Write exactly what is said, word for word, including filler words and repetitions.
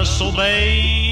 us obey.